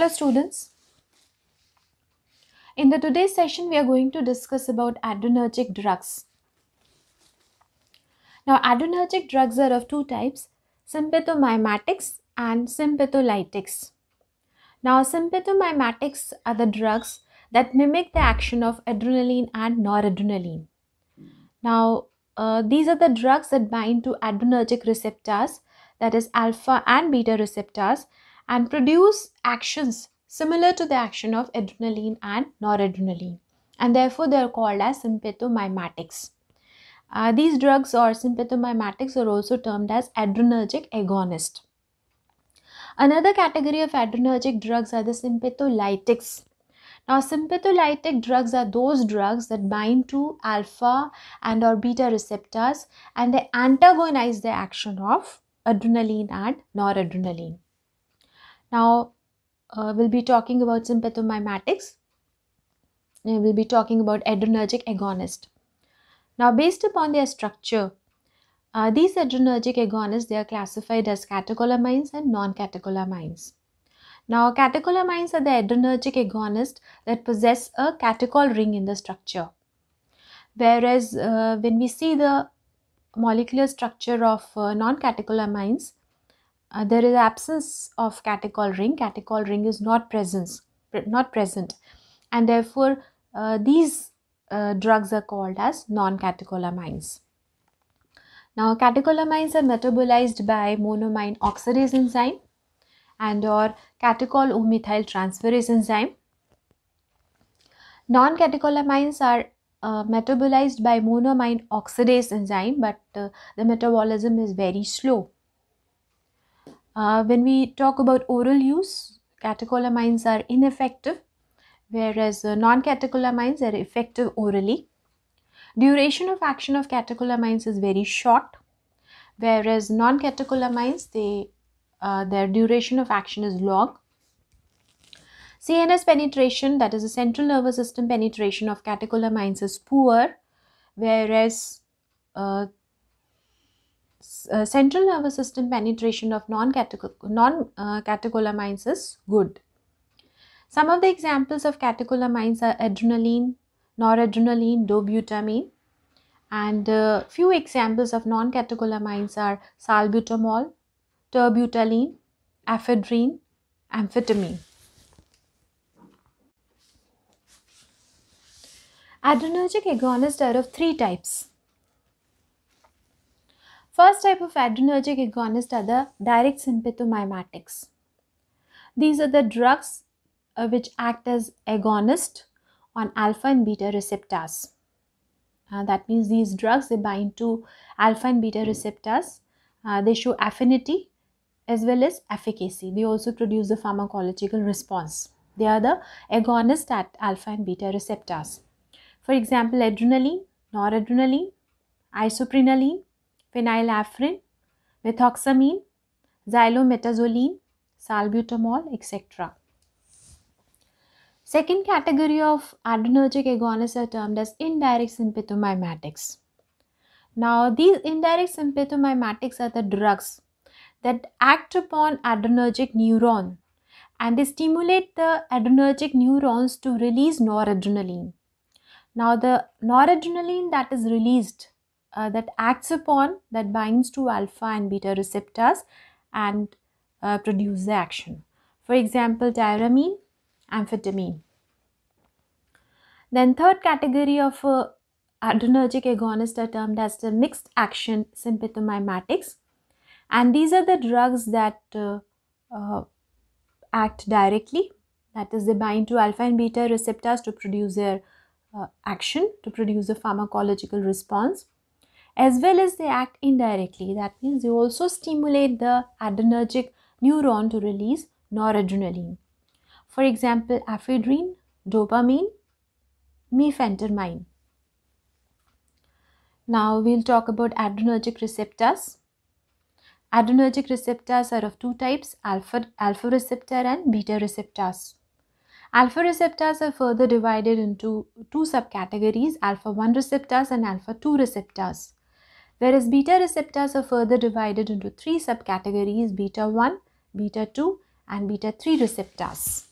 Hello students, in the today's session we are going to discuss about adrenergic drugs. Now adrenergic drugs are of two types, sympathomimetics and sympatholytics. Now sympathomimetics are the drugs that mimic the action of adrenaline and noradrenaline. Now these are the drugs that bind to adrenergic receptors, that is alpha and beta receptors, and produce actions similar to the action of adrenaline and noradrenaline, and therefore they are called as sympathomimetics. These drugs or sympathomimetics are also termed as adrenergic agonists. Another category of adrenergic drugs are the sympatholytics. Now sympatholytic drugs are those drugs that bind to alpha and or beta receptors, and they antagonize the action of adrenaline and noradrenaline. Now we'll be talking about sympathomimetics. We'll be talking about adrenergic agonist. Now based upon their structure, these adrenergic agonists, they are classified as catecholamines and non-catecholamines. Now catecholamines are the adrenergic agonists that possess a catechol ring in the structure. Whereas when we see the molecular structure of non-catecholamines, there is absence of catechol ring. Catechol ring is not present, and therefore these drugs are called as non-catecholamines. Now catecholamines are metabolized by monoamine oxidase enzyme and or catechol o transferase enzyme. Non-catecholamines are metabolized by monoamine oxidase enzyme, but the metabolism is very slow. When we talk about oral use, catecholamines are ineffective, whereas non-catecholamines are effective orally. Duration of action of catecholamines is very short, whereas non-catecholamines, their duration of action is long. CNS penetration, that is the central nervous system penetration of catecholamines, is poor, whereas central nervous system penetration of non-catecholamines is good. Some of the examples of catecholamines are adrenaline, noradrenaline, dobutamine, and few examples of non-catecholamines are salbutamol, terbutaline, ephedrine, amphetamine. Adrenergic agonists are of three types. First type of adrenergic agonists are the direct sympathomimetics. These are the drugs which act as agonists on alpha and beta receptors. That means these drugs, they bind to alpha and beta receptors. They show affinity as well as efficacy. They also produce the pharmacological response. They are the agonists at alpha and beta receptors. For example, adrenaline, noradrenaline, isoprenaline, phenylephrine, methoxamine, xylometazoline, salbutamol, etc. Second category of adrenergic agonists are termed as indirect sympathomimetics. Now these indirect sympathomimetics are the drugs that act upon adrenergic neuron, and they stimulate the adrenergic neurons to release noradrenaline. Now the noradrenaline that is released, that binds to alpha and beta receptors and produce the action. For example, tyramine, amphetamine. Then third category of adrenergic agonists are termed as the mixed action sympathomimetics, and these are the drugs that act directly, that is they bind to alpha and beta receptors to produce their action, to produce a pharmacological response, as well as they act indirectly, that means they also stimulate the adrenergic neuron to release noradrenaline. For example, ephedrine, dopamine, mifentermine. Now we'll talk about adrenergic receptors. Adrenergic receptors are of two types, alpha receptor and beta receptors. Alpha receptors are further divided into two subcategories, alpha 1 receptors and alpha 2 receptors. Whereas beta receptors are further divided into three subcategories, beta 1, beta 2 and beta 3 receptors.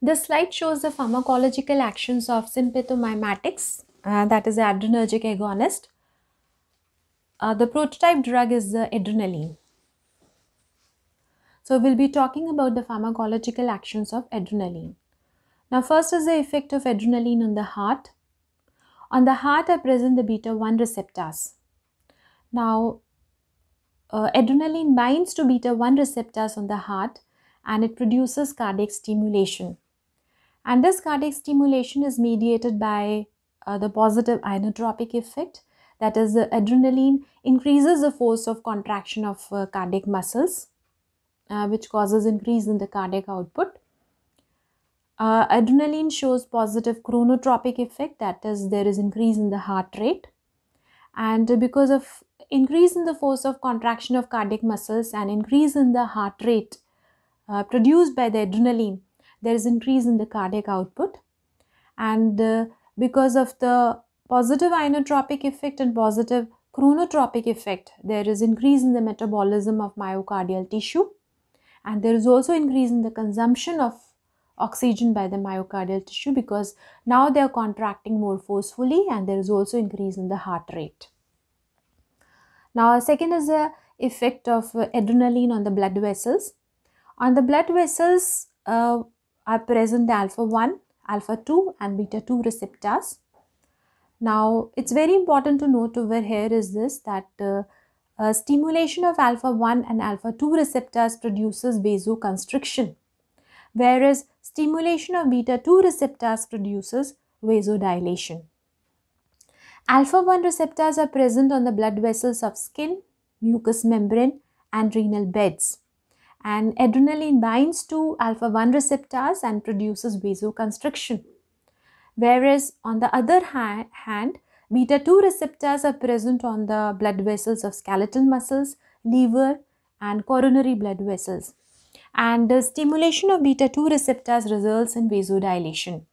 This slide shows the pharmacological actions of sympathomimetics, that is the adrenergic agonist. The prototype drug is the adrenaline. So we'll be talking about the pharmacological actions of adrenaline. Now first is the effect of adrenaline on the heart. On the heart are present the beta-1 receptors. Now adrenaline binds to beta-1 receptors on the heart and it produces cardiac stimulation. And this cardiac stimulation is mediated by the positive inotropic effect, that is the adrenaline increases the force of contraction of cardiac muscles, which causes increase in the cardiac output. Adrenaline shows positive chronotropic effect, that is there is increase in the heart rate, and because of increase in the force of contraction of cardiac muscles and increase in the heart rate produced by the adrenaline, there is increase in the cardiac output. And because of the positive inotropic effect and positive chronotropic effect, there is increase in the metabolism of myocardial tissue, and there is also increase in the consumption of oxygen by the myocardial tissue because now they are contracting more forcefully, and there is also increase in the heart rate. Now second is the effect of adrenaline on the blood vessels. On the blood vessels are present alpha-1, alpha-2 and beta-2 receptors. Now it's very important to note over here is this, that stimulation of alpha-1 and alpha-2 receptors produces vasoconstriction, whereas stimulation of beta-2 receptors produces vasodilation. Alpha-1 receptors are present on the blood vessels of skin, mucous membrane and renal beds. And adrenaline binds to alpha-1 receptors and produces vasoconstriction. Whereas on the other hand, beta-2 receptors are present on the blood vessels of skeletal muscles, liver and coronary blood vessels. And the stimulation of beta-2 receptors results in vasodilation.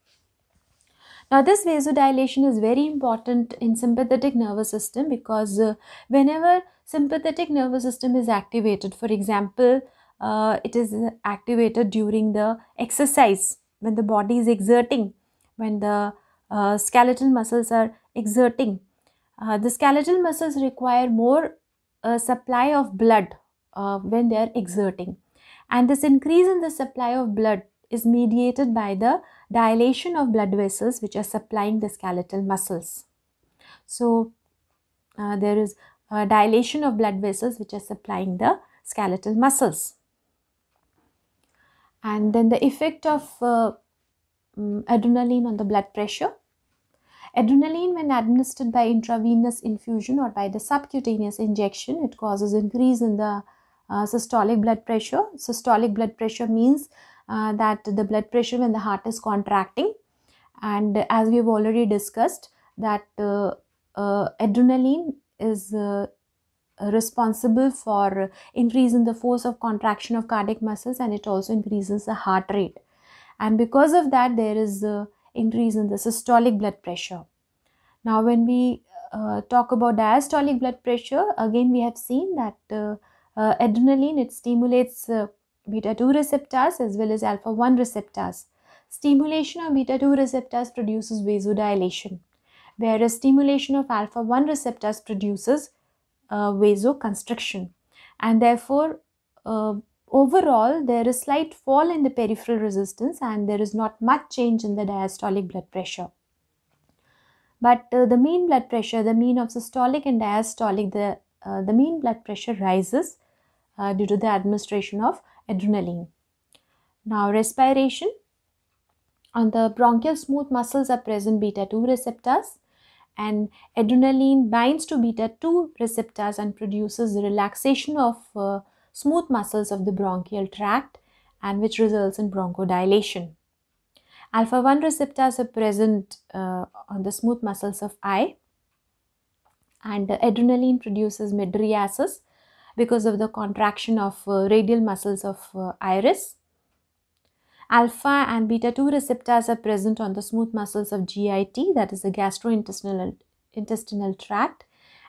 Now this vasodilation is very important in sympathetic nervous system because whenever sympathetic nervous system is activated, for example, it is activated during the exercise, when the body is exerting, when the skeletal muscles are exerting. The skeletal muscles require more supply of blood when they are exerting. And this increase in the supply of blood is mediated by the dilation of blood vessels which are supplying the skeletal muscles. So there is a dilation of blood vessels which are supplying the skeletal muscles. And then the effect of adrenaline on the blood pressure. Adrenaline, when administered by intravenous infusion or by the subcutaneous injection, it causes increase in the systolic blood pressure. Systolic blood pressure means that the blood pressure when the heart is contracting, and as we have already discussed that adrenaline is responsible for increase in the force of contraction of cardiac muscles, and it also increases the heart rate, and because of that there is increase in the systolic blood pressure. Now when we talk about diastolic blood pressure, again we have seen that adrenaline, it stimulates beta-2 receptors as well as alpha-1 receptors. Stimulation of beta-2 receptors produces vasodilation, whereas stimulation of alpha-1 receptors produces vasoconstriction, and therefore overall there is slight fall in the peripheral resistance and there is not much change in the diastolic blood pressure. But the mean blood pressure, the mean of systolic and diastolic, the mean blood pressure rises due to the administration of adrenaline. Now respiration. On the bronchial smooth muscles are present beta-2 receptors, and adrenaline binds to beta-2 receptors and produces relaxation of smooth muscles of the bronchial tract, and which results in bronchodilation. Alpha-1 receptors are present on the smooth muscles of eye, and adrenaline produces midriasis because of the contraction of radial muscles of iris. Alpha and beta-2 receptors are present on the smooth muscles of GIT, that is the gastrointestinal tract,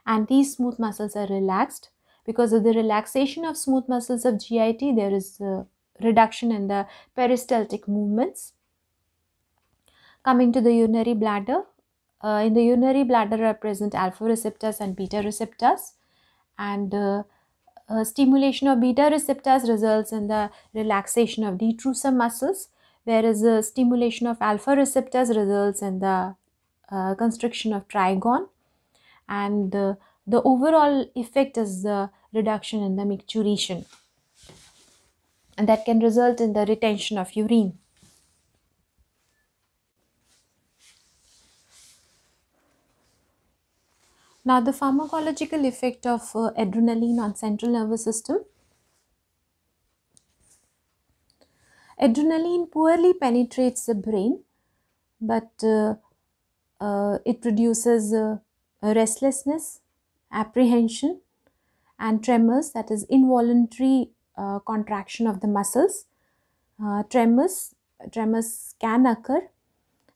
and these smooth muscles are relaxed. Because of the relaxation of smooth muscles of GIT, there is a reduction in the peristaltic movements, Coming to the urinary bladder, in the urinary bladder are present alpha receptors and beta receptors, and stimulation of beta receptors results in the relaxation of detrusor muscles, whereas the stimulation of alpha receptors results in the constriction of trigon, and the overall effect is the reduction in the micturition, and that can result in the retention of urine. Now, the pharmacological effect of adrenaline on central nervous system. Adrenaline poorly penetrates the brain, but it produces restlessness, apprehension, and tremors, that is involuntary contraction of the muscles. Tremors can occur,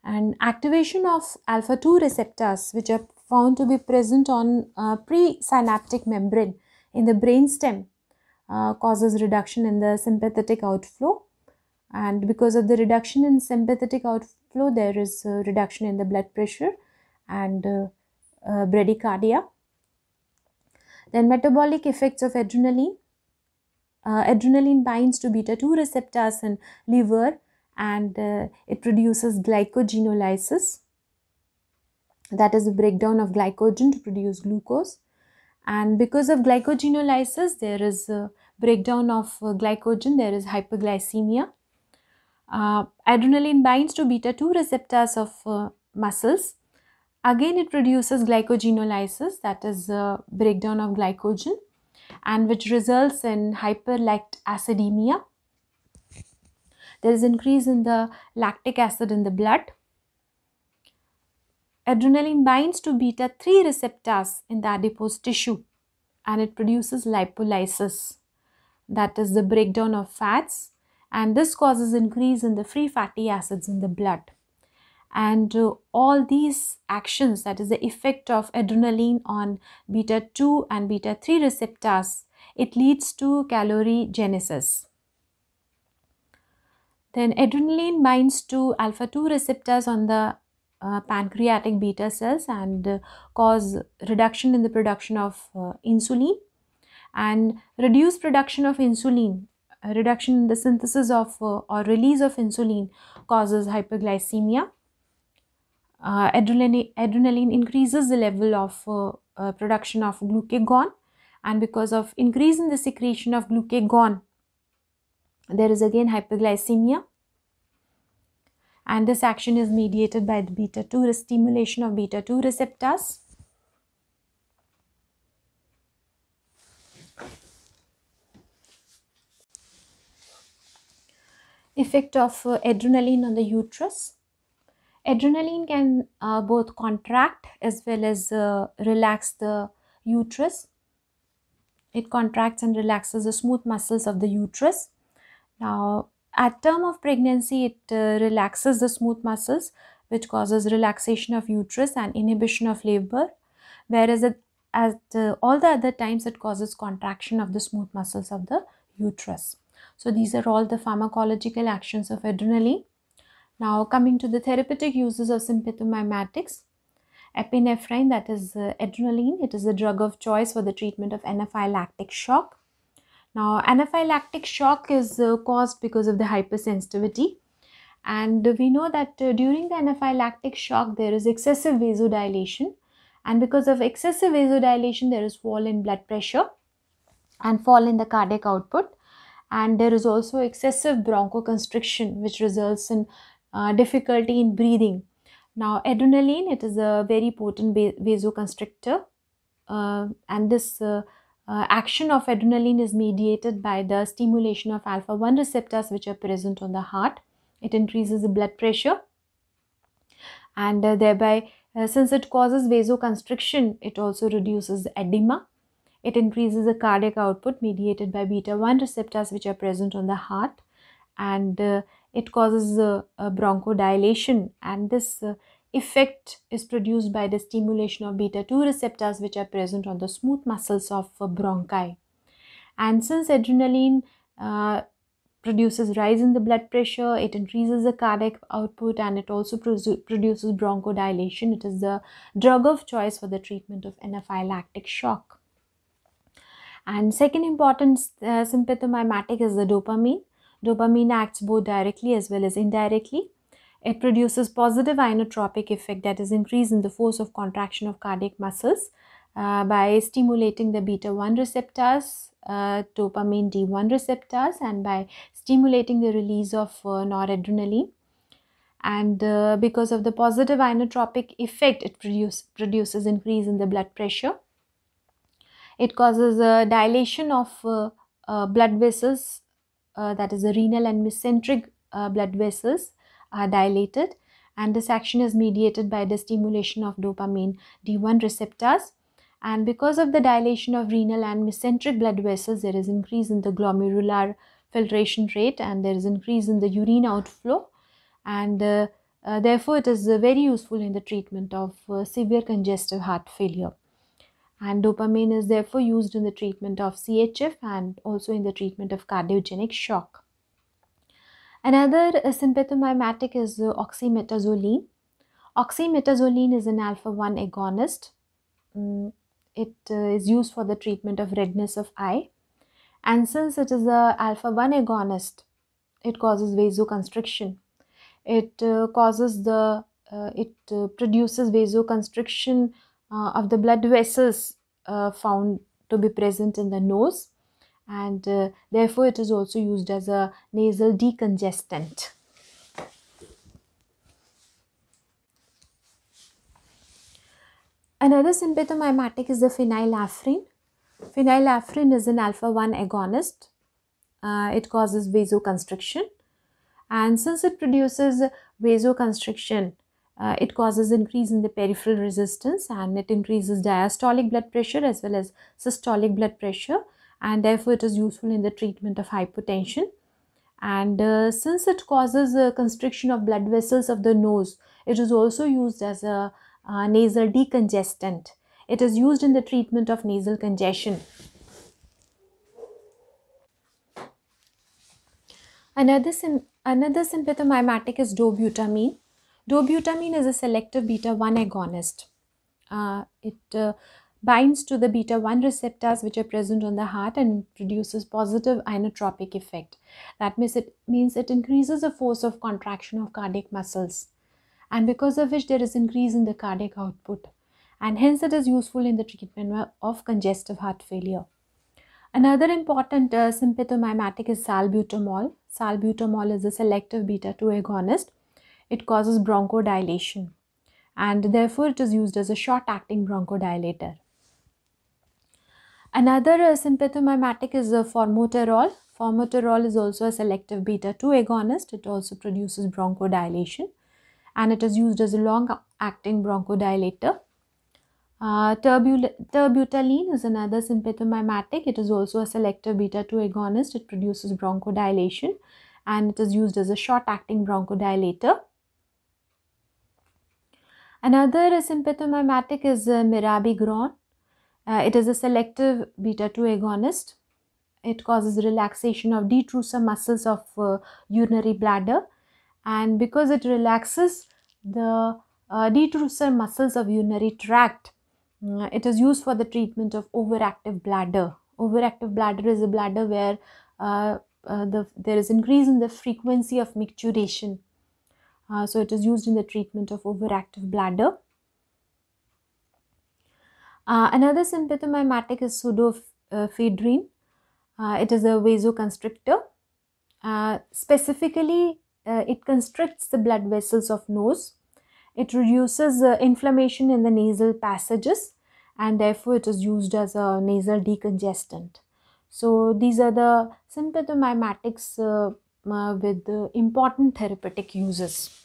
and activation of alpha-2 receptors, which are found to be present on presynaptic membrane in the brainstem, causes reduction in the sympathetic outflow. And because of the reduction in sympathetic outflow, there is a reduction in the blood pressure and bradycardia. Then metabolic effects of adrenaline. Adrenaline binds to beta-2 receptors in liver, and it produces glycogenolysis, that is the breakdown of glycogen to produce glucose. And because of glycogenolysis, there is a breakdown of glycogen, there is hyperglycemia. Adrenaline binds to beta-2 receptors of muscles. Again, it produces glycogenolysis, that is a breakdown of glycogen, and which results in hyperlactacidemia. There is increase in the lactic acid in the blood. Adrenaline binds to beta-3 receptors in the adipose tissue, and it produces lipolysis, that is the breakdown of fats, and this causes increase in the free fatty acids in the blood. And all these actions, that is the effect of adrenaline on beta-2 and beta-3 receptors, it leads to calorigenesis. Then adrenaline binds to alpha-2 receptors on the pancreatic beta cells, and cause reduction in the production of insulin, and reduce production of insulin. Reduction in the synthesis of or release of insulin causes hyperglycemia. Adrenaline increases the level of production of glucagon, and because of increase in the secretion of glucagon, there is again hyperglycemia. And this action is mediated by the beta-2 stimulation of beta-2 receptors. Effect of adrenaline on the uterus. Adrenaline can both contract as well as relax the uterus. It contracts and relaxes the smooth muscles of the uterus. Now, at term of pregnancy, it relaxes the smooth muscles, which causes relaxation of uterus and inhibition of labor, whereas at all the other times it causes contraction of the smooth muscles of the uterus. So these are all the pharmacological actions of adrenaline. Now, coming to the therapeutic uses of sympathomimetics. Epinephrine, that is adrenaline, it is a drug of choice for the treatment of anaphylactic shock. Now, anaphylactic shock is caused because of the hypersensitivity, and we know that during the anaphylactic shock there is excessive vasodilation, and because of excessive vasodilation there is fall in blood pressure and fall in the cardiac output, and there is also excessive bronchoconstriction, which results in difficulty in breathing. Now, adrenaline, it is a very potent vasoconstrictor, and this action of adrenaline is mediated by the stimulation of alpha-1 receptors, which are present on the heart. It increases the blood pressure, and thereby, since it causes vasoconstriction, it also reduces edema. It increases the cardiac output mediated by beta-1 receptors, which are present on the heart, and it causes bronchodilation, and this effect is produced by the stimulation of beta-2 receptors, which are present on the smooth muscles of bronchi. And since adrenaline produces rise in the blood pressure, it increases the cardiac output, and it also produces bronchodilation. It is the drug of choice for the treatment of anaphylactic shock. And second important sympathomimetic is the dopamine. Dopamine acts both directly as well as indirectly. It produces positive inotropic effect, that is increase in the force of contraction of cardiac muscles by stimulating the beta-1 receptors, dopamine D1 receptors, and by stimulating the release of noradrenaline. And because of the positive inotropic effect, it produces increase in the blood pressure. It causes a dilation of blood vessels, that is the renal and mesenteric blood vessels are dilated, and this action is mediated by the stimulation of dopamine D1 receptors. And because of the dilation of renal and mesenteric blood vessels, there is increase in the glomerular filtration rate, and there is increase in the urine outflow, and therefore it is very useful in the treatment of severe congestive heart failure. And dopamine is therefore used in the treatment of CHF and also in the treatment of cardiogenic shock. Another sympathomimetic is oxymetazoline. Oxymetazoline is an alpha-1 agonist. It is used for the treatment of redness of eye. And since it is an alpha-1 agonist, it causes vasoconstriction. It produces vasoconstriction of the blood vessels found to be present in the nose. And therefore it is also used as a nasal decongestant. Another sympathomimetic is the phenylephrine. Phenylephrine is an alpha-1 agonist. It causes vasoconstriction. And since it produces vasoconstriction, it causes increase in the peripheral resistance, and it increases diastolic blood pressure as well as systolic blood pressure. And therefore it is useful in the treatment of hypotension. And since it causes constriction of blood vessels of the nose, it is also used as a nasal decongestant. It is used in the treatment of nasal congestion. Another sympathomimetic is dobutamine. Dobutamine is a selective beta-1 agonist. It binds to the beta-1 receptors which are present on the heart and produces positive inotropic effect. That means it increases the force of contraction of cardiac muscles, and because of which there is increase in the cardiac output, and hence it is useful in the treatment of congestive heart failure. Another important sympathomimetic is salbutamol. Salbutamol is a selective beta-2 agonist. It causes bronchodilation, and therefore it is used as a short-acting bronchodilator. Another sympathomimetic is Formoterol. Formoterol is also a selective beta-2 agonist. It also produces bronchodilation, and it is used as a long-acting bronchodilator. Terbutaline is another sympathomimetic. It is also a selective beta-2 agonist. It produces bronchodilation, and it is used as a short-acting bronchodilator. Another sympathomimetic is mirabegron. It is a selective beta-2 agonist. It causes relaxation of detrusor muscles of urinary bladder, and because it relaxes the detrusor muscles of urinary tract, it is used for the treatment of overactive bladder. Overactive bladder is a bladder where there is increase in the frequency of micturition. So it is used in the treatment of overactive bladder. Another sympathomimetic is pseudoephedrine. It is a vasoconstrictor. Specifically, it constricts the blood vessels of nose. It reduces inflammation in the nasal passages, and therefore it is used as a nasal decongestant. So these are the sympathomimetics with important therapeutic uses.